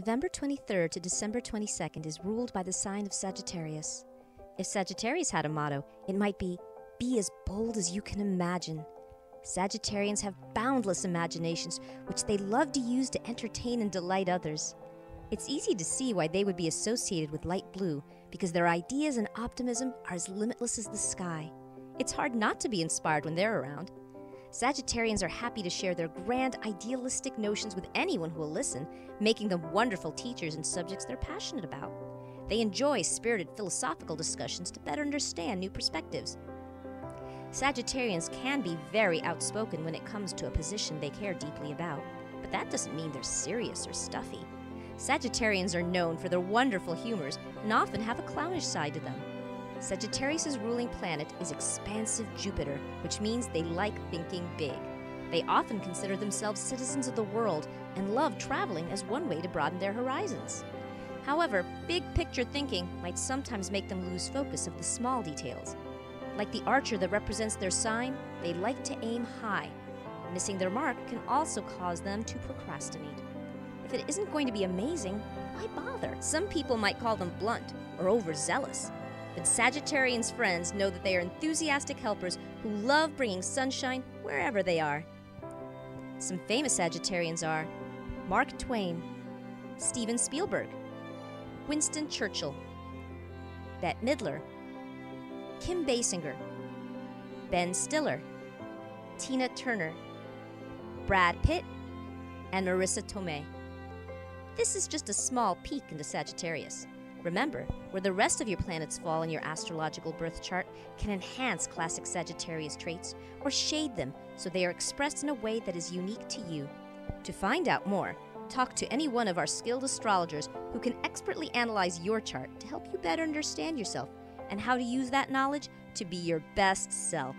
November 23rd to December 22nd is ruled by the sign of Sagittarius. If Sagittarius had a motto, it might be as bold as you can imagine. Sagittarians have boundless imaginations, which they love to use to entertain and delight others. It's easy to see why they would be associated with light blue, because their ideas and optimism are as limitless as the sky. It's hard not to be inspired when they're around. Sagittarians are happy to share their grand, idealistic notions with anyone who will listen, making them wonderful teachers in subjects they're passionate about. They enjoy spirited philosophical discussions to better understand new perspectives. Sagittarians can be very outspoken when it comes to a position they care deeply about, but that doesn't mean they're serious or stuffy. Sagittarians are known for their wonderful humors and often have a clownish side to them. Sagittarius' ruling planet is expansive Jupiter, which means they like thinking big. They often consider themselves citizens of the world and love traveling as one way to broaden their horizons. However, big-picture thinking might sometimes make them lose focus of the small details. Like the archer that represents their sign, they like to aim high. Missing their mark can also cause them to procrastinate. If it isn't going to be amazing, why bother? Some people might call them blunt or overzealous. But Sagittarians' friends know that they are enthusiastic helpers who love bringing sunshine wherever they are. Some famous Sagittarians are Mark Twain, Steven Spielberg, Winston Churchill, Bette Midler, Kim Basinger, Ben Stiller, Tina Turner, Brad Pitt, and Marisa Tomei. This is just a small peek into Sagittarius. Remember, where the rest of your planets fall in your astrological birth chart can enhance classic Sagittarius traits or shade them so they are expressed in a way that is unique to you. To find out more, talk to any one of our skilled astrologers who can expertly analyze your chart to help you better understand yourself and how to use that knowledge to be your best self.